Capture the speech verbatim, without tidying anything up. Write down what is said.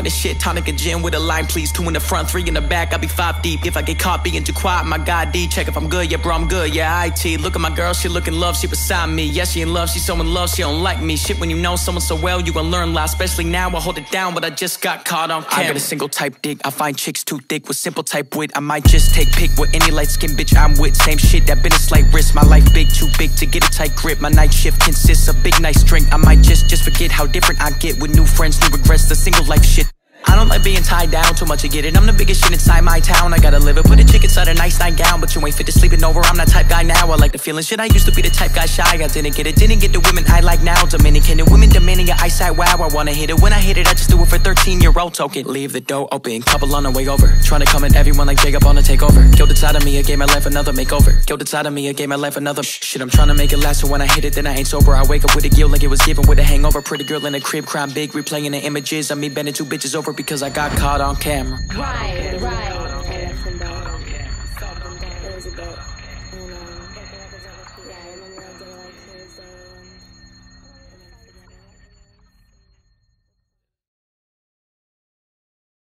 of this shit. Tonic and gin with a line, please. Two in the front, three in the back. I'll be five deep. If I get caught being too quiet, my God, D. Check if I'm good. Yeah, bro, I'm good. Yeah, I T. Look at my girl. She looking love. She beside me. Yeah, she in love. She so in love. She don't like me. Shit, when you know someone so well, you gon' learn a lot. Especially now, I hold it down, but I just got caught on camera. I got a single type dick. I find chicks too thick with simple type wit. I might just take pick with any light skin bitch I'm with. Same shit, that been a slight risk. My life big, too big to get a tight grip. My night shift consists of big, nice drink. I might just, just forget how different I get with new friends, new regrets, the single life shit. I don't like being tied down, too much to get it. I'm the biggest shit inside my town, I gotta live it. Put a chick inside a nice nightgown, but you ain't fit to sleeping over. I'm that type guy now, I like the feeling. Shit, I used to be the type guy shy, I didn't get it. Didn't get the women I like now, Dominican. The women demanding your eyesight, wow, I wanna hit it. When I hit it, I just do it for thirteen year old token. Leave the door open, couple on the way over. Trying to come at everyone like Jacob on a takeover. Killed inside of me, a game of life, another makeover. Killed inside of me, a game of life, another Shh, shit, I'm trying to make it last, so when I hit it, then I ain't sober. I wake up with a guilt like it was given with a hangover. Pretty girl in a crib, crying big, replaying the images of me bending two bitches over. Because I got caught on camera. Right, right.